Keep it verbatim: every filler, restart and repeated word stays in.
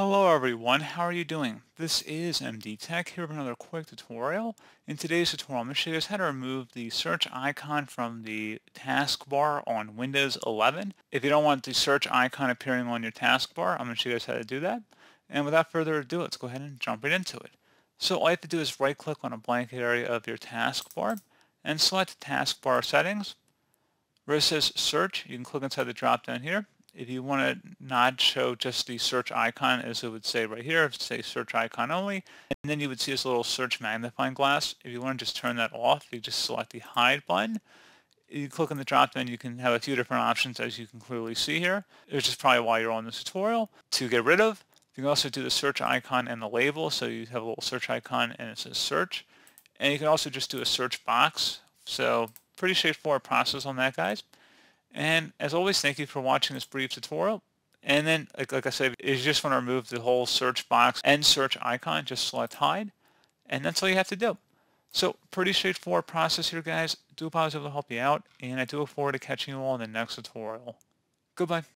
Hello everyone, how are you doing? This is M D Tech here with another quick tutorial. In today's tutorial, I'm going to show you guys how to remove the search icon from the taskbar on Windows eleven. If you don't want the search icon appearing on your taskbar, I'm going to show you guys how to do that. And without further ado, let's go ahead and jump right into it. So all you have to do is right click on a blank area of your taskbar and select Taskbar Settings. Where it says Search, you can click inside the drop down here. If you want to not show just the search icon, as it would say right here, say search icon only, and then you would see this little search magnifying glass. If you want to just turn that off, you just select the hide button. You click on the drop down, you can have a few different options, as you can clearly see here, which is probably why you're on this tutorial, to get rid of. You can also do the search icon and the label, so you have a little search icon and it says search. And you can also just do a search box. So pretty straightforward process on that, guys. And as always, thank you for watching this brief tutorial. And then, like, like I said, if you just want to remove the whole search box and search icon, just select hide. And that's all you have to do. So pretty straightforward process here, guys. Do hope I was able to help you out. And I do look forward to catching you all in the next tutorial. Goodbye.